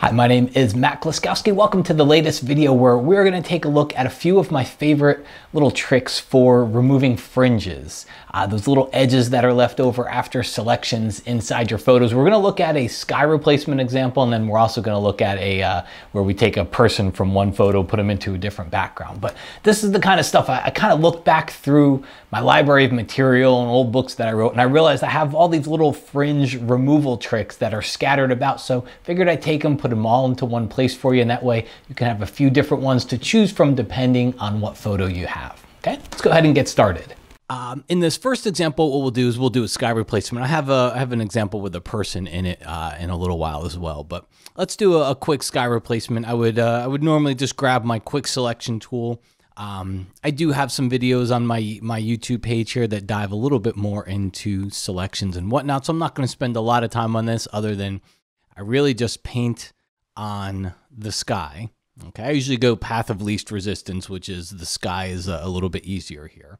Hi, my name is Matt Kloskowski. Welcome to the latest video where we're going to take a look at a few of my favorite little tricks for removing fringes. Those little edges that are left over after selections inside your photos. We're going to look at a sky replacement example, and then we're also going to look at a where we take a person from one photo, put them into a different background. But this is the kind of stuff I kind of look back through my library of material and old books that I wrote, and I realized I have all these little fringe removal tricks that are scattered about. So figured I'd take them, put them all into one place for you, and that way you can have a few different ones to choose from depending on what photo you have. Okay, let's go ahead and get started. In this first example, what we'll do is we'll do a sky replacement. I have an example with a person in it in a little while as well, but let's do a quick sky replacement. I would normally just grab my quick selection tool. I do have some videos on my YouTube page here that dive a little bit more into selections and whatnot, so I'm not going to spend a lot of time on this other than I really just paint on the sky. Okay, I usually go path of least resistance, which is the sky is a little bit easier here.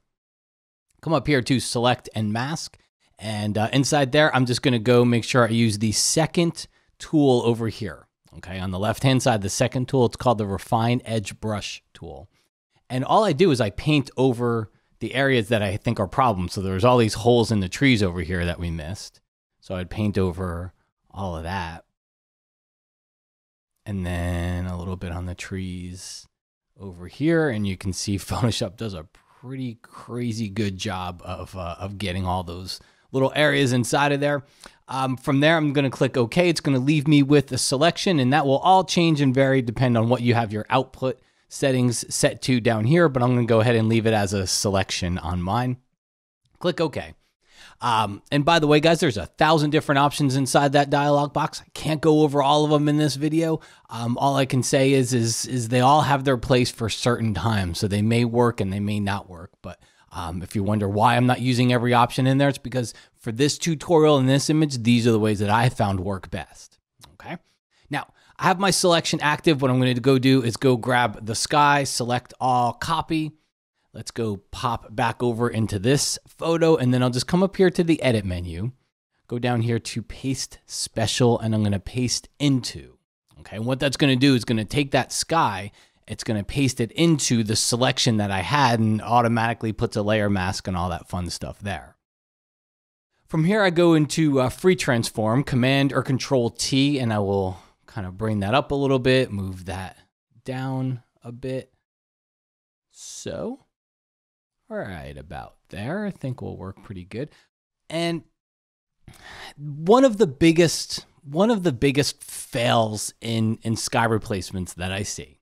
Come up here to select and mask, and inside there, I'm just going to go make sure I use the second tool over here. Okay, on the left-hand side, the second tool, it's called the Refine Edge Brush tool. And all I do is I paint over the areas that I think are problems. So there's all these holes in the trees over here that we missed. So I'd paint over all of that. And then a little bit on the trees over here. And you can see Photoshop does a pretty crazy good job of getting all those little areas inside of there. From there, I'm going to click OK. It's going to leave me with a selection, and that will all change and vary depending on what you have your output settings set to down here, but I'm going to go ahead and leave it as a selection on mine. Click OK. And by the way, guys, there's 1,000 different options inside that dialog box. I can't go over all of them in this video. All I can say is they all have their place for certain times, so they may work and they may not work. But if you wonder why I'm not using every option in there, it's because for this tutorial and this image, these are the ways that I found work best. Okay. Now, I have my selection active. What I'm going to go do is go grab the sky, select all, copy. Let's go pop back over into this photo, and then I'll just come up here to the edit menu, go down here to paste special, and I'm going to paste into. Okay, and what that's going to do is going to take that sky, it's going to paste it into the selection that I had, and automatically puts a layer mask and all that fun stuff there. From here, I go into free transform, Command or Control T, and I will kind of bring that up a little bit, move that down a bit. So, all right, about there. I think we'll work pretty good. And one of the biggest fails in sky replacements that I see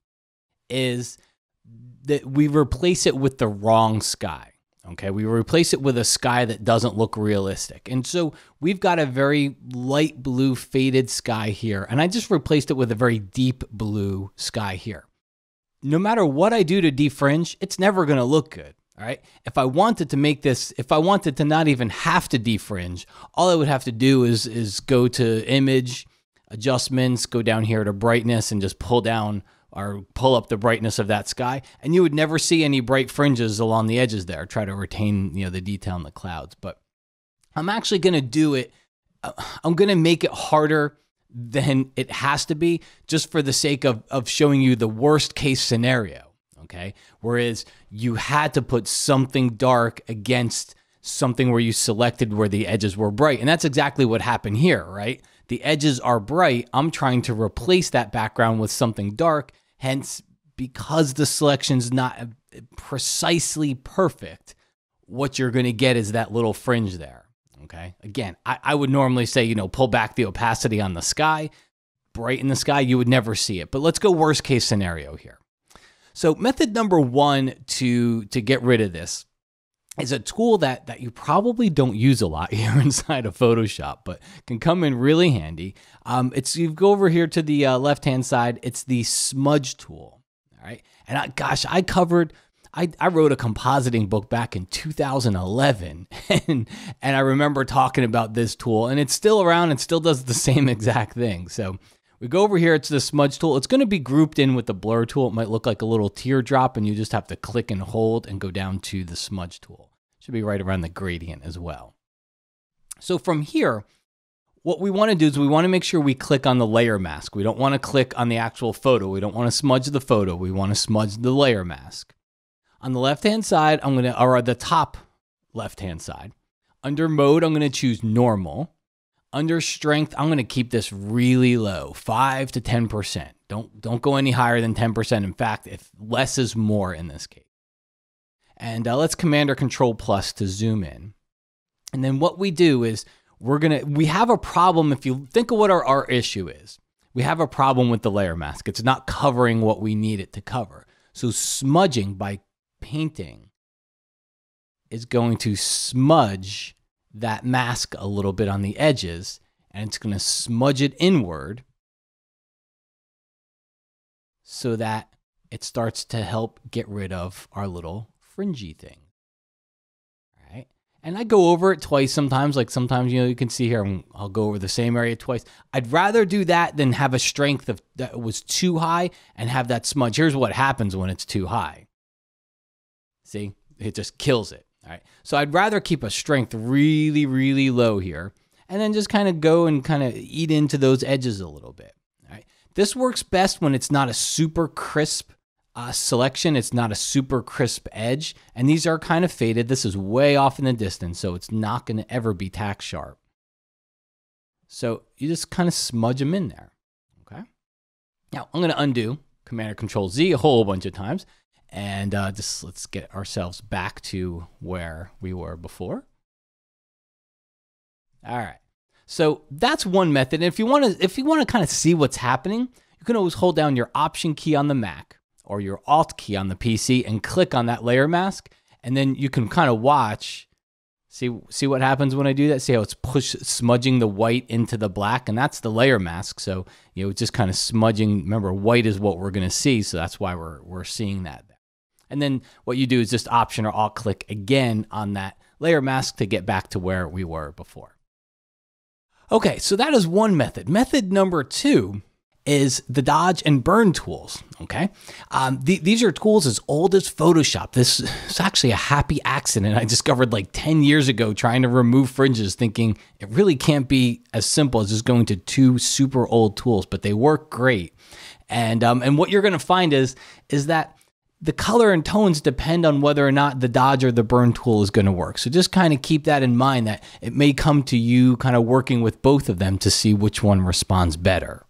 is that we replace it with the wrong sky. Okay, we replace it with a sky that doesn't look realistic. And so we've got a very light blue faded sky here, and I just replaced it with a very deep blue sky here. No matter what I do to defringe, it's never going to look good, all right? If I wanted to make this, if I wanted to not even have to defringe, all I would have to do is go to Image, Adjustments, go down here to Brightness, and just pull down or pull up the brightness of that sky, and you would never see any bright fringes along the edges there. Try to retain, you know, the detail in the clouds. But I'm actually going to do it. I'm going to make it harder than it has to be just for the sake of showing you the worst case scenario, okay? Whereas you had to put something dark against something where you selected where the edges were bright. And that's exactly what happened here, right? The edges are bright. I'm trying to replace that background with something dark. Hence, because the selection's not precisely perfect, what you're going to get is that little fringe there, okay? Again, I would normally say, you know, pull back the opacity on the sky, brighten the sky, you would never see it. But let's go worst case scenario here. So method number one to get rid of this is a tool that you probably don't use a lot here inside of Photoshop, but can come in really handy. You go over here to the left-hand side. It's the smudge tool, all right? And I wrote a compositing book back in 2011, and I remember talking about this tool, and it's still around and still does the same exact thing. So we go over here. It's the smudge tool. It's going to be grouped in with the blur tool. It might look like a little teardrop, and you just have to click and hold and go down to the smudge tool. Should be right around the gradient as well. So from here, What we want to do is we want to make sure we click on the layer mask. We don't want to click on the actual photo. We don't want to smudge the photo. We want to smudge the layer mask. On the left-hand side, I'm going to, or the top left-hand side, under mode, I'm going to choose normal. Under strength, I'm going to keep this really low, 5 to 10%. Don't go any higher than 10%. In fact, if less is more in this case. And let's Command or Control plus to zoom in. And then what we do is, we have a problem. If you think of what our issue is, we have a problem with the layer mask. It's not covering what we need it to cover. So smudging by painting is going to smudge that mask a little bit on the edges, and it's going to smudge it inward so that it starts to help get rid of our little fringy thing. And I go over it twice sometimes, like sometimes, you know, you can see here, I'll go over the same area twice. I'd rather do that than have a strength of, that was too high and have that smudge. Here's what happens when it's too high. See, it just kills it, all right? So I'd rather keep a strength really, really low here and then just kind of go and kind of eat into those edges a little bit, all right? This works best when it's not a super crisp selection. It's not a super crisp edge, and these are kind of faded. This is way off in the distance, so it's not going to ever be tack sharp. So you just kind of smudge them in there, okay? Now I'm going to undo, Command or Control Z a whole bunch of times, and just let's get ourselves back to where we were before. All right, so that's one method. And if you want to kind of see what's happening, you can always hold down your Option key on the Mac or your Alt key on the PC and click on that layer mask. And then you can kind of watch, see what happens when I do that. See how it's smudging the white into the black, and that's the layer mask. So, you know, it's just kind of smudging. Remember, white is what we're gonna see, so that's why we're seeing that. And then what you do is just Option or Alt click again on that layer mask to get back to where we were before. Okay, so that is one method. Method number two is the dodge and burn tools, okay? These are tools as old as Photoshop. This is actually a happy accident I discovered like 10 years ago trying to remove fringes, thinking it really can't be as simple as just going to two super old tools, but they work great. And what you're gonna find is that the color and tones depend on whether or not the dodge or the burn tool is gonna work. So just kind of keep that in mind, that it may come to you kind of working with both of them to see which one responds better.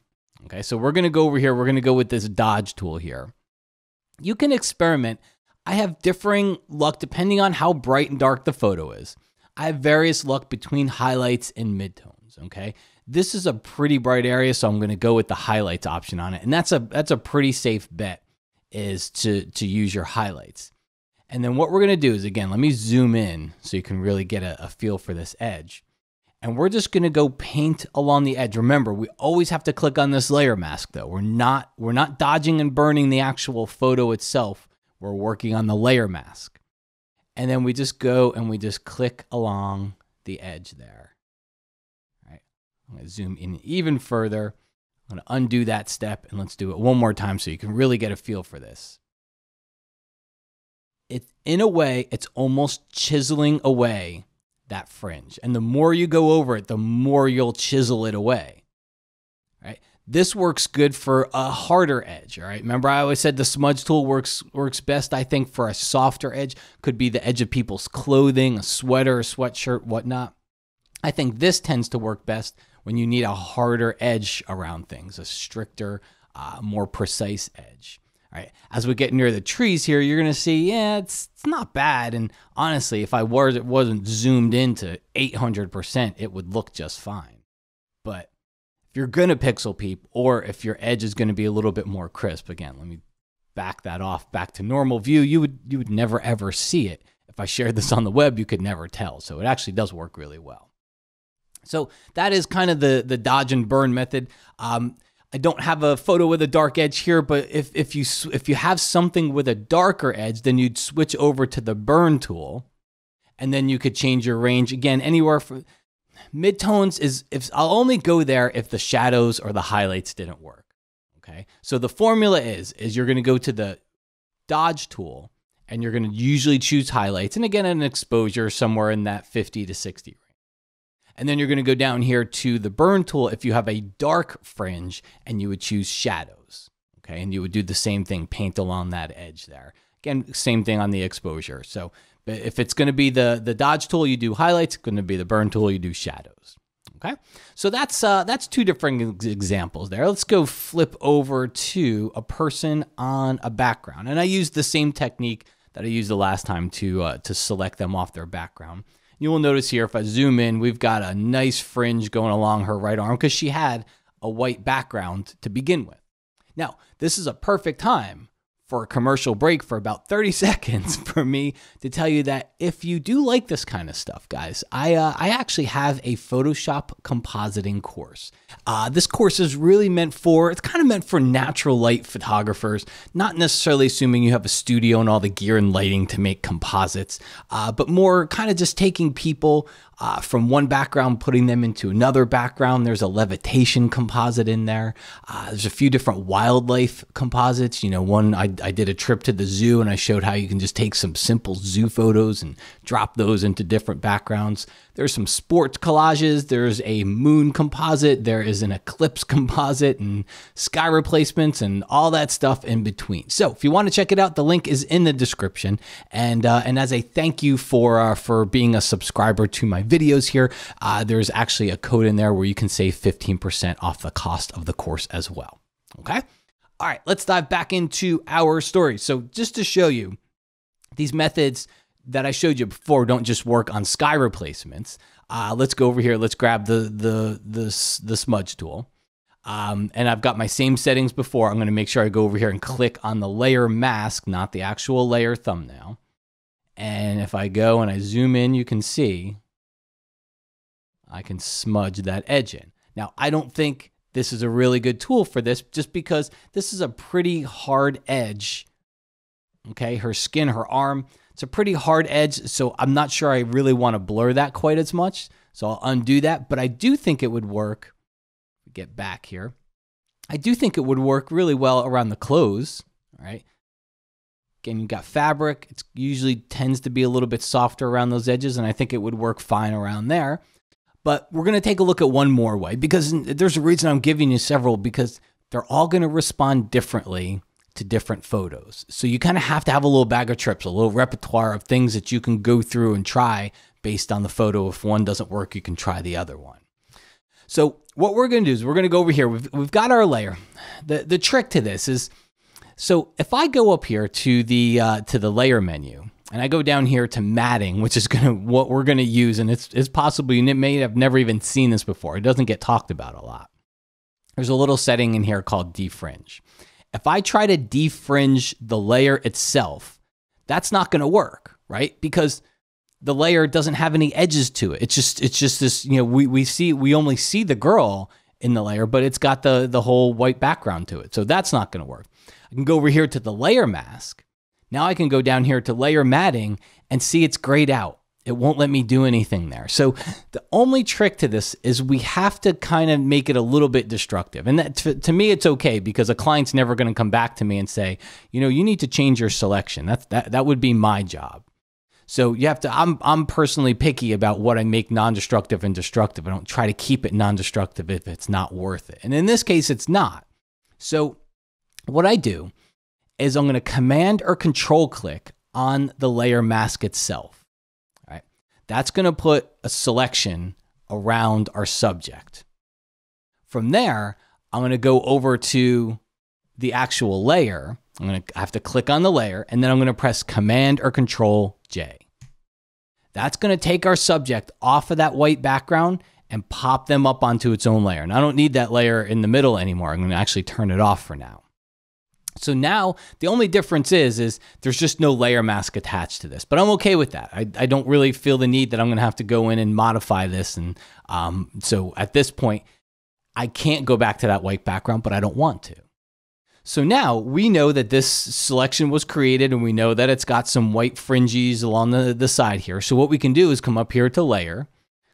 Okay, so we're gonna go over here, we're gonna go with this dodge tool here. You can experiment. I have differing luck depending on how bright and dark the photo is. I have various luck between highlights and midtones, okay? This is a pretty bright area, so I'm gonna go with the highlights option on it. And that's a pretty safe bet, is to use your highlights. And then what we're gonna do is, again, let me zoom in so you can really get a feel for this edge. And we're just gonna go paint along the edge. Remember, we always have to click on this layer mask though. We're not dodging and burning the actual photo itself. We're working on the layer mask. And then we just go and we just click along the edge there. All right, I'm gonna zoom in even further. I'm gonna undo that step, and let's do it one more time so you can really get a feel for this. In a way, it's almost chiseling away that fringe. And the more you go over it, the more you'll chisel it away, all right? This works good for a harder edge, all right? Remember, I always said the smudge tool works best, I think, for a softer edge. Could be the edge of people's clothing, a sweater, a sweatshirt, whatnot. I think this tends to work best when you need a harder edge around things, a stricter, more precise edge. All right, as we get near the trees here, you're gonna see, yeah, it's not bad. And honestly, if it wasn't zoomed into 800%, it would look just fine. But if you're gonna pixel peep, or if your edge is gonna be a little bit more crisp, again, let me back that off back to normal view. You would never ever see it. If I shared this on the web, you could never tell. So it actually does work really well. So that is kind of the dodge and burn method. I don't have a photo with a dark edge here, but if you have something with a darker edge, then you'd switch over to the burn tool, and then you could change your range again anywhere from midtones. I'll only go there if the shadows or the highlights didn't work. Okay, so the formula is you're going to go to the dodge tool, and you're going to usually choose highlights, and again an exposure somewhere in that 50 to 60 range. And then you're going to go down here to the burn tool if you have a dark fringe, and you would choose shadows. Okay, and you would do the same thing, paint along that edge there. Again, same thing on the exposure. So if it's going to be the dodge tool, you do highlights. It's going to be the burn tool, you do shadows. Okay, so that's two different examples there. Let's go flip over to a person on a background. And I used the same technique that I used the last time to select them off their background. You will notice here, if I zoom in, we've got a nice fringe going along her right arm because she had a white background to begin with. Now, this is a perfect time for a commercial break for about 30 seconds for me to tell you that if you do like this kind of stuff, guys, I actually have a Photoshop compositing course. This course is really meant for, it's kind of meant for natural light photographers, not necessarily assuming you have a studio and all the gear and lighting to make composites, but more kind of just taking people from one background, putting them into another background. There's a levitation composite in there. There's a few different wildlife composites. You know, one, I did a trip to the zoo and I showed how you can just take some simple zoo photos and drop those into different backgrounds. There's some sports collages. There's a moon composite. There is an eclipse composite and sky replacements and all that stuff in between. So if you want to check it out, the link is in the description. And as a thank you for being a subscriber to my videos here, there's actually a code in there where you can save 15% off the cost of the course as well. Okay. All right, let's dive back into our story. So just to show you, these methods that I showed you before don't just work on sky replacements. Let's go over here. Let's grab the smudge tool. And I've got my same settings before. I'm going to make sure I go over here and click on the layer mask, not the actual layer thumbnail. And if I go and I zoom in, you can see I can smudge that edge in. Now, I don't think this is a really good tool for this just because this is a pretty hard edge. Okay, her skin, her arm, it's a pretty hard edge. So I'm not sure I really want to blur that quite as much. So I'll undo that, but I do think it would work. Get back here. I do think it would work really well around the clothes, all right? Again, you've got fabric. It usually tends to be a little bit softer around those edges, and I think it would work fine around there. But we're going to take a look at one more way because there's a reason I'm giving you several, because they're all going to respond differently to different photos. So you kind of have to have a little bag of trips, a little repertoire of things that you can go through and try based on the photo. If one doesn't work, you can try the other one. So what we're going to do is we're going to go over here. We've got our layer. The trick to this is, so if I go up here to the layer menu, and I go down here to matting, which is what we're gonna use, and it's possible you may have never even seen this before. It doesn't get talked about a lot. There's a little setting in here called defringe. If I try to defringe the layer itself, that's not gonna work, right? Because the layer doesn't have any edges to it. It's just this, you know, we only see the girl in the layer, but it's got the whole white background to it. So that's not gonna work. I can go over here to the layer mask. Now I can go down here to layer matting and see it's grayed out. It won't let me do anything there. So the only trick to this is we have to kind of make it a little bit destructive. And that, to me, it's okay because a client's never going to come back to me and say, you know, you need to change your selection. That would be my job. So you have to, I'm personally picky about what I make non-destructive and destructive. I don't try to keep it non-destructive if it's not worth it. And in this case, it's not. So what I do is I'm going to command or control click on the layer mask itself. All right. That's going to put a selection around our subject. From there, I'm going to go over to the actual layer. I'm going to have to click on the layer, and then I'm going to press command or control J. That's going to take our subject off of that white background and pop them up onto its own layer. And I don't need that layer in the middle anymore. I'm going to actually turn it off for now. So now the only difference is there's just no layer mask attached to this, but I'm okay with that. I don't really feel the need that I'm going to have to go in and modify this. And so at this point, I can't go back to that white background, but I don't want to. So now we know that this selection was created, and we know that it's got some white fringes along the side here. So what we can do is come up here to layer,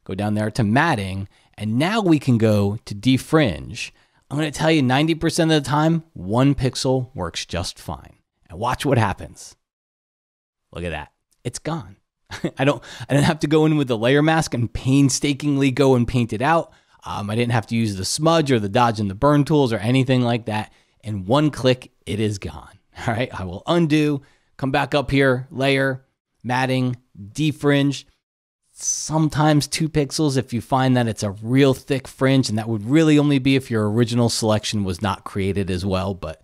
go down there to matting, and now we can go to defringe. I'm going to tell you 90% of the time, one pixel works just fine. And watch what happens. Look at that. It's gone. I didn't have to go in with the layer mask and painstakingly go and paint it out. I didn't have to use the smudge or the dodge and the burn tools or anything like that. In one click, it is gone. All right, I will undo, come back up here, layer, matting, defringe, sometimes 2 pixels if you find that it's a real thick fringe, and that would really only be if your original selection was not created as well. But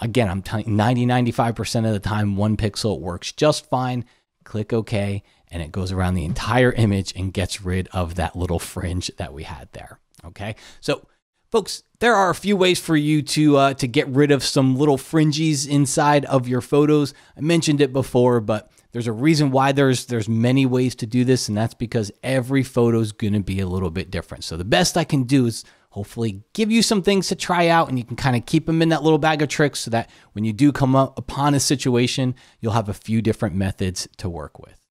again, I'm telling you, 90–95% of the time, 1 pixel works just fine. Click OK, and it goes around the entire image and gets rid of that little fringe that we had there. Okay, so folks, there are a few ways for you to get rid of some little fringes inside of your photos. I mentioned it before, but there's a reason why there's many ways to do this, and that's because every photo is going to be a little bit different. So the best I can do is hopefully give you some things to try out, and you can kind of keep them in that little bag of tricks so that when you do come up upon a situation, you'll have a few different methods to work with.